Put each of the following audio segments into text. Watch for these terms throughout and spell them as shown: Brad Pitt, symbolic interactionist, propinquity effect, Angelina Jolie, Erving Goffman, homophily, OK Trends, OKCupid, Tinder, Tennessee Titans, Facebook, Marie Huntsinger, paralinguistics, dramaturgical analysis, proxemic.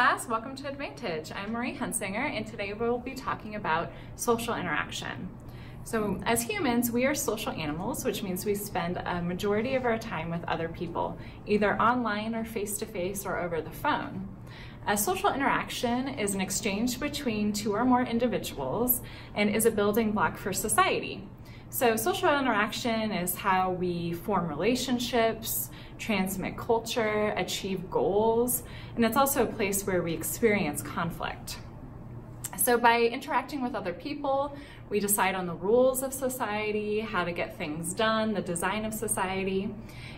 class, welcome to Advantage. I'm Marie Huntsinger, and today we'll be talking about social interaction. So as humans, we are social animals, which means we spend a majority of our time with other people, either online or face-to-face or over the phone. A social interaction is an exchange between two or more individuals and is a building block for society. So social interaction is how we form relationships, transmit culture, achieve goals, and it's also a place where we experience conflict. So by interacting with other people, we decide on the rules of society, how to get things done, the design of society.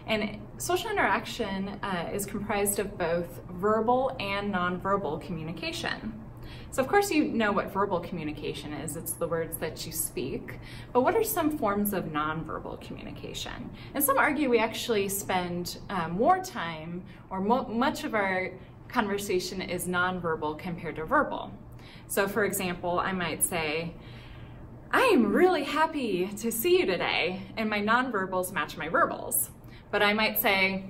And social interaction is comprised of both verbal and nonverbal communication. So of course you know what verbal communication is, it's the words that you speak, but what are some forms of nonverbal communication? And some argue we actually spend more time, or much of our conversation is nonverbal compared to verbal. So for example, I might say, I am really happy to see you today, and my nonverbals match my verbals. But I might say,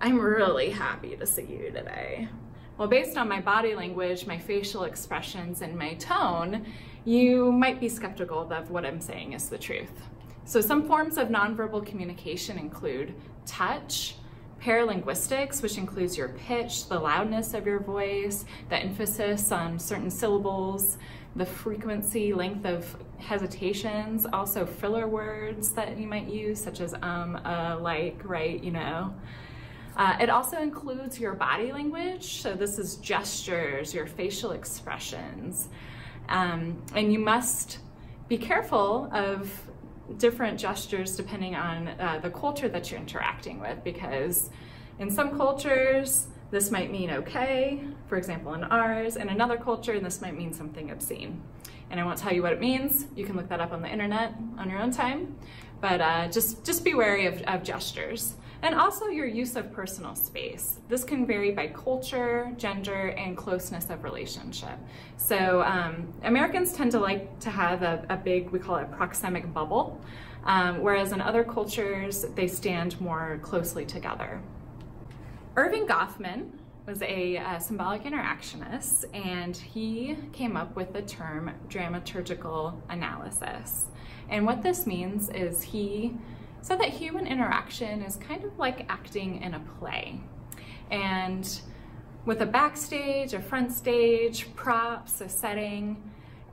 I'm really happy to see you today. Well, based on my body language, my facial expressions, and my tone, you might be skeptical that what I'm saying is the truth. So some forms of nonverbal communication include touch, paralinguistics, which includes your pitch, the loudness of your voice, the emphasis on certain syllables, the frequency, length of hesitations, also filler words that you might use, such as like, right, you know. It also includes your body language, so this is gestures, your facial expressions, and you must be careful of different gestures depending on the culture that you're interacting with, because in some cultures this might mean okay, for example in ours, in another culture this might mean something obscene. And I won't tell you what it means, you can look that up on the internet on your own time, but just be wary of gestures. And also your use of personal space. This can vary by culture, gender, and closeness of relationship. So Americans tend to like to have a big, we call it a proxemic bubble, whereas in other cultures, they stand more closely together. Erving Goffman was a symbolic interactionist, and he came up with the term dramaturgical analysis. And what this means is he said that human interaction is kind of like acting in a play. And with a backstage, a front stage, props, a setting,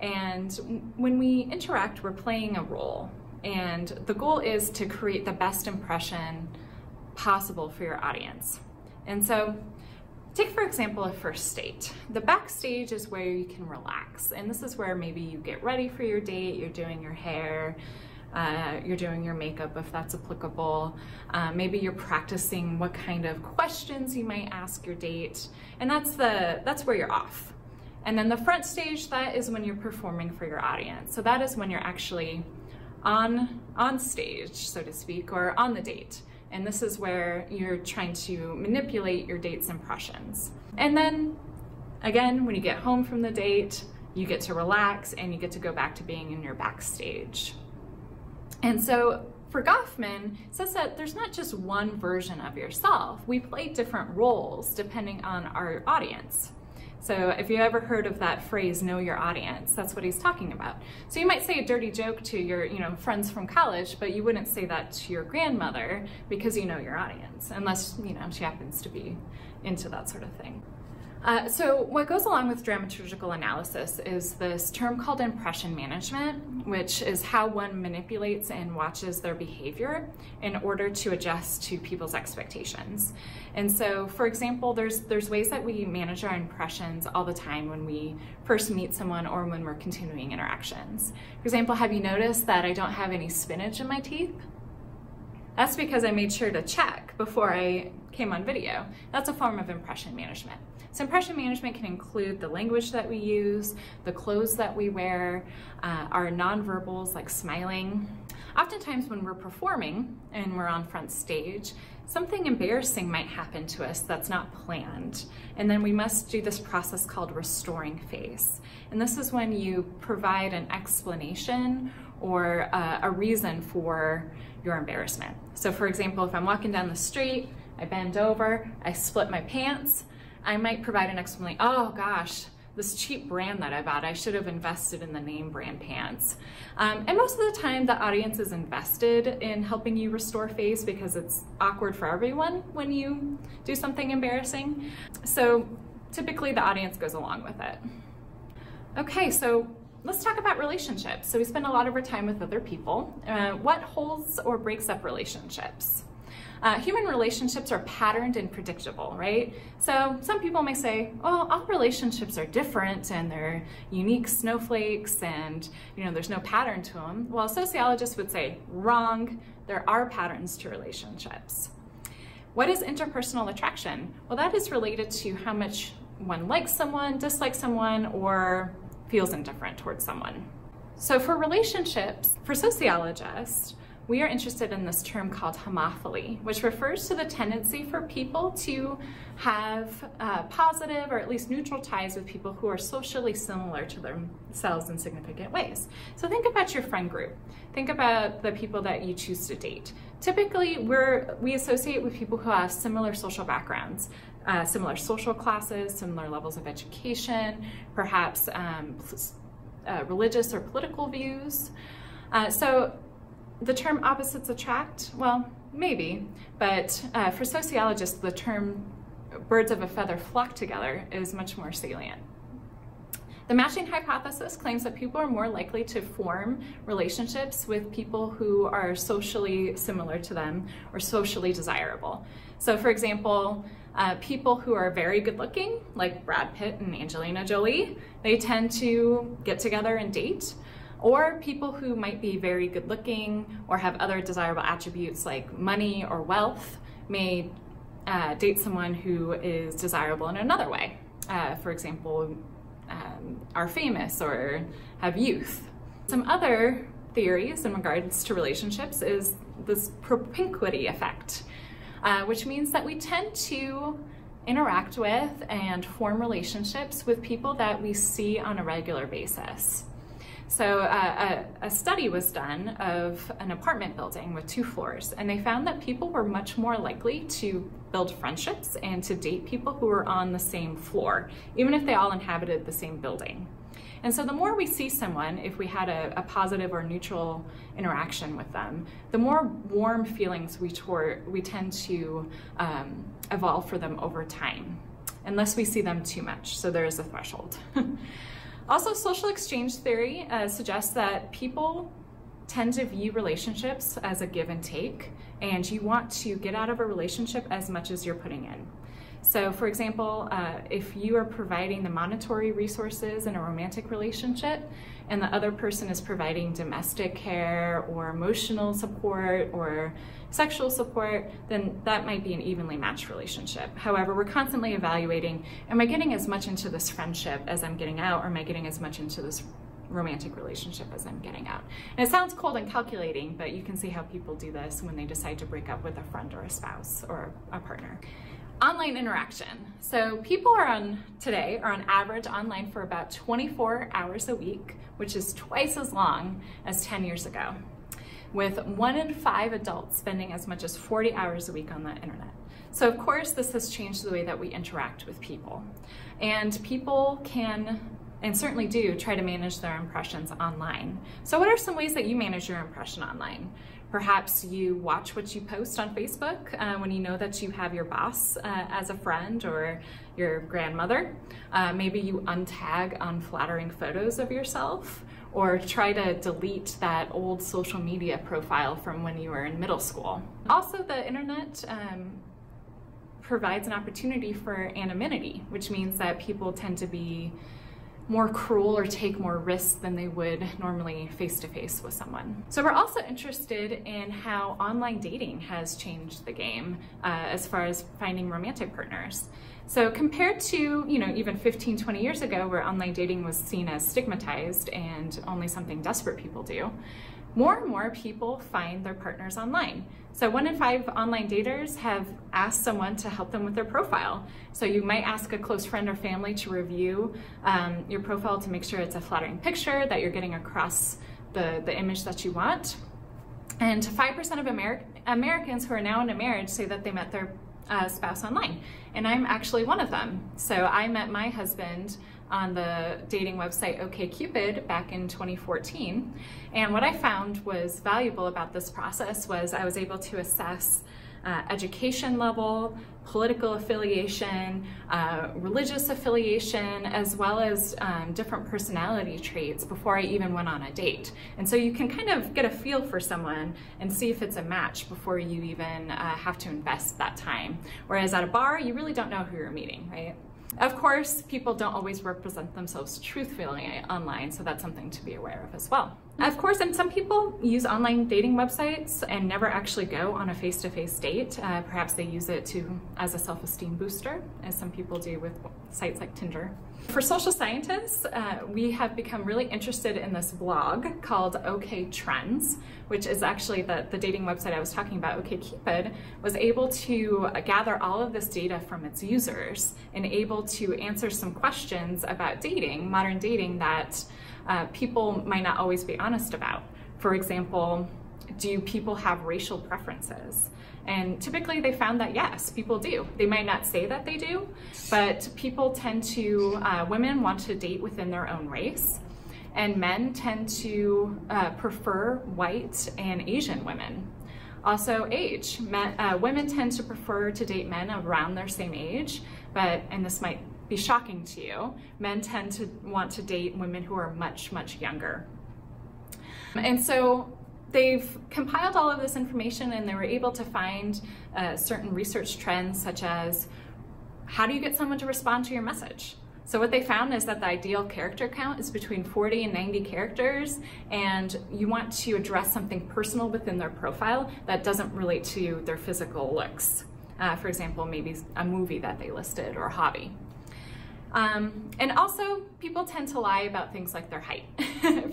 and when we interact, we're playing a role. And the goal is to create the best impression possible for your audience. And so, take for example a first date. The backstage is where you can relax, and this is where maybe you get ready for your date, you're doing your hair, you're doing your makeup if that's applicable, maybe you're practicing what kind of questions you might ask your date, and that's where you're off. And then the front stage, that is when you're performing for your audience. So that is when you're actually on stage, so to speak, or on the date. And this is where you're trying to manipulate your date's impressions. And then, again, when you get home from the date, you get to relax and you get to go back to being in your backstage. And so, for Goffman, it says that there's not just one version of yourself. We play different roles depending on our audience. So if you ever heard of that phrase, know your audience, that's what he's talking about. So you might say a dirty joke to your friends from college, but you wouldn't say that to your grandmother because you know your audience, unless she happens to be into that sort of thing. So what goes along with dramaturgical analysis is this term called impression management, which is how one manipulates and watches their behavior in order to adjust to people's expectations. And so, for example, there's ways that we manage our impressions all the time when we first meet someone or when we're continuing interactions. For example, have you noticed that I don't have any spinach in my teeth? That's because I made sure to check before I came on video. That's a form of impression management. So impression management can include the language that we use, the clothes that we wear, our nonverbals like smiling. Oftentimes when we're performing and we're on front stage, something embarrassing might happen to us that's not planned. And then we must do this process called restoring face. And this is when you provide an explanation or a reason for your embarrassment. So for example, if I'm walking down the street, I bend over, I split my pants, I might provide an explanation. Oh gosh, this cheap brand that I bought, I should have invested in the name brand pants. And most of the time the audience is invested in helping you restore face because it's awkward for everyone when you do something embarrassing. So typically the audience goes along with it. Okay, so let's talk about relationships. So we spend a lot of our time with other people. What holds or breaks up relationships? Human relationships are patterned and predictable, right? So some people may say, oh, all relationships are different and they're unique snowflakes and, you know, there's no pattern to them. Well, sociologists would say, wrong, there are patterns to relationships. What is interpersonal attraction? Well, that is related to how much one likes someone, dislikes someone, or feels indifferent towards someone. So for relationships, for sociologists, we are interested in this term called homophily, which refers to the tendency for people to have positive or at least neutral ties with people who are socially similar to themselves in significant ways. So think about your friend group. Think about the people that you choose to date. Typically, we associate with people who have similar social backgrounds, similar social classes, similar levels of education, perhaps religious or political views. So the term opposites attract? Well, maybe, but for sociologists, the term birds of a feather flock together is much more salient. The matching hypothesis claims that people are more likely to form relationships with people who are socially similar to them or socially desirable. So for example, people who are very good looking, like Brad Pitt and Angelina Jolie, they tend to get together and date. Or people who might be very good looking or have other desirable attributes like money or wealth may date someone who is desirable in another way. For example, are famous or have youth. Some other theories in regards to relationships is this propinquity effect, which means that we tend to interact with and form relationships with people that we see on a regular basis. So a study was done of an apartment building with 2 floors, and they found that people were much more likely to build friendships and to date people who were on the same floor, even if they all inhabited the same building. And so the more we see someone, if we had a positive or neutral interaction with them, the more warm feelings we tend to evolve for them over time, unless we see them too much. So there is a threshold. Also, social exchange theory suggests that people tend to view relationships as a give and take, and you want to get out of a relationship as much as you're putting in. So for example, if you are providing the monetary resources in a romantic relationship and the other person is providing domestic care or emotional support or sexual support, then that might be an evenly matched relationship. However, we're constantly evaluating, am I getting as much into this friendship as I'm getting out, or am I getting as much into this romantic relationship as I'm getting out? And it sounds cold and calculating, but you can see how people do this when they decide to break up with a friend or a spouse or a partner. Online interaction. So people today are on average online for about 24 hours a week, which is twice as long as 10 years ago, with 1 in 5 adults spending as much as 40 hours a week on the internet. So of course this has changed the way that we interact with people. And people can, and certainly do, try to manage their impressions online. So what are some ways that you manage your impression online? Perhaps you watch what you post on Facebook when you know that you have your boss as a friend or your grandmother. Maybe you untag unflattering photos of yourself, or try to delete that old social media profile from when you were in middle school. Also, the internet provides an opportunity for anonymity, which means that people tend to be more cruel or take more risks than they would normally face-to-face with someone. So we're also interested in how online dating has changed the game as far as finding romantic partners. So compared to, you know, even 15, 20 years ago where online dating was seen as stigmatized and only something desperate people do, more and more people find their partners online. So 1 in 5 online daters have asked someone to help them with their profile. So you might ask a close friend or family to review your profile to make sure it's a flattering picture, that you're getting across the image that you want. And 5% of Americans who are now in a marriage say that they met their spouse online, and I'm actually one of them. So I met my husband on the dating website OKCupid back in 2014, and what I found was valuable about this process was I was able to assess education level, political affiliation, religious affiliation, as well as different personality traits before I even went on a date. And so you can kind of get a feel for someone and see if it's a match before you even have to invest that time. Whereas at a bar, you really don't know who you're meeting, right? Of course, people don't always represent themselves truthfully online, so that's something to be aware of as well. Of course, and some people use online dating websites and never actually go on a face-to-face date. Perhaps they use it as a self-esteem booster, as some people do with sites like Tinder. For social scientists, we have become really interested in this blog called OK Trends, which is actually the dating website I was talking about. OKCupid was able to gather all of this data from its users and able to answer some questions about dating, modern dating, that people might not always be honest about. For example, do people have racial preferences? And typically they found that yes, people do. They might not say that they do, but people tend to, women want to date within their own race, and men tend to prefer white and Asian women. Also age, women tend to prefer to date men around their same age, but, and this might be shocking to you, men tend to want to date women who are much, much younger. And so they've compiled all of this information, and they were able to find certain research trends, such as how do you get someone to respond to your message? So what they found is that the ideal character count is between 40 and 90 characters, and you want to address something personal within their profile that doesn't relate to their physical looks. For example, maybe a movie that they listed or a hobby. And also, people tend to lie about things like their height.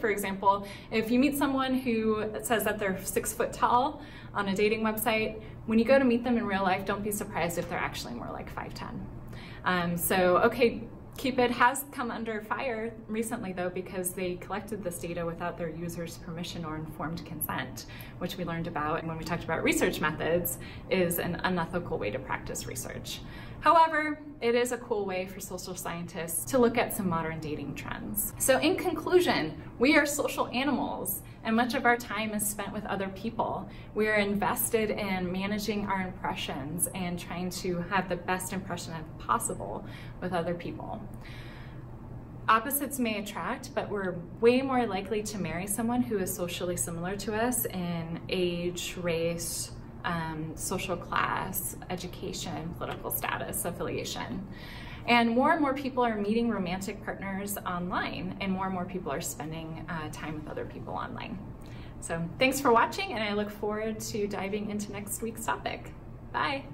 For example, if you meet someone who says that they're 6 foot tall on a dating website, when you go to meet them in real life, don't be surprised if they're actually more like 5'10". So OKCupid has come under fire recently, though, because they collected this data without their users' permission or informed consent, which we learned about when we talked about research methods, is an unethical way to practice research. However, it is a cool way for social scientists to look at some modern dating trends. So in conclusion, we are social animals, and much of our time is spent with other people. We are invested in managing our impressions and trying to have the best impression possible with other people. Opposites may attract, but we're way more likely to marry someone who is socially similar to us in age, race, social class, education, political status, affiliation. And more people are meeting romantic partners online, and more people are spending time with other people online. So thanks for watching, and I look forward to diving into next week's topic. Bye.